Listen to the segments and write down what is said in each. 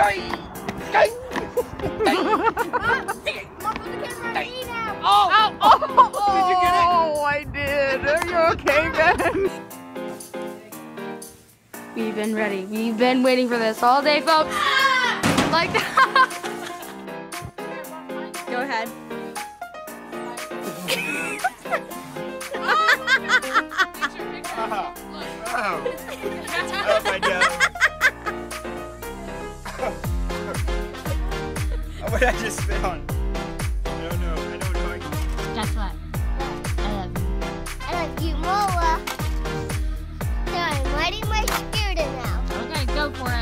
Did you get it? Oh, I did. Are you okay, Ben? We've been ready. We've been waiting for this all day, folks. Like that. Go ahead. What I just found. I don't know. I don't know. Guess what? I love you. I love you, Mola. So I'm riding my scooter now. Okay, go for it.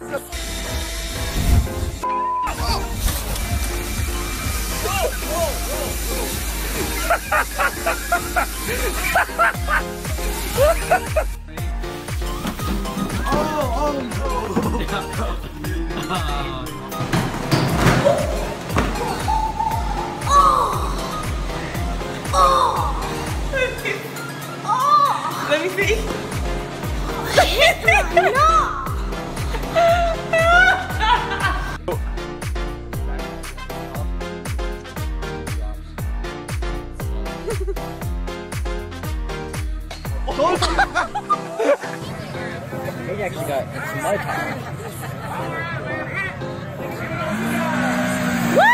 Let me see. They actually got some my power. Woo!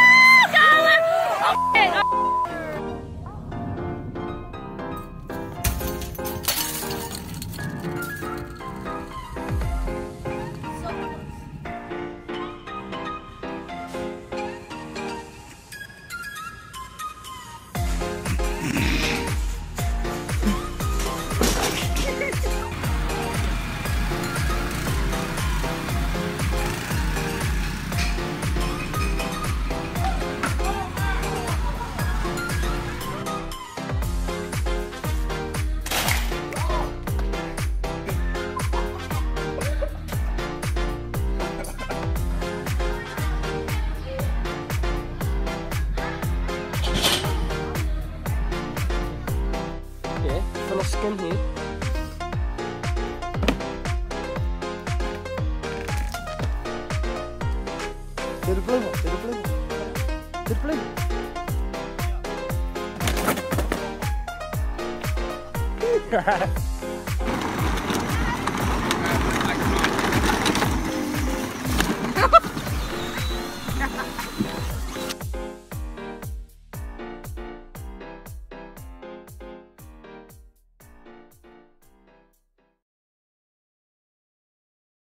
Skin here. To the blue one, to the blue one, to the blue one. Yeah.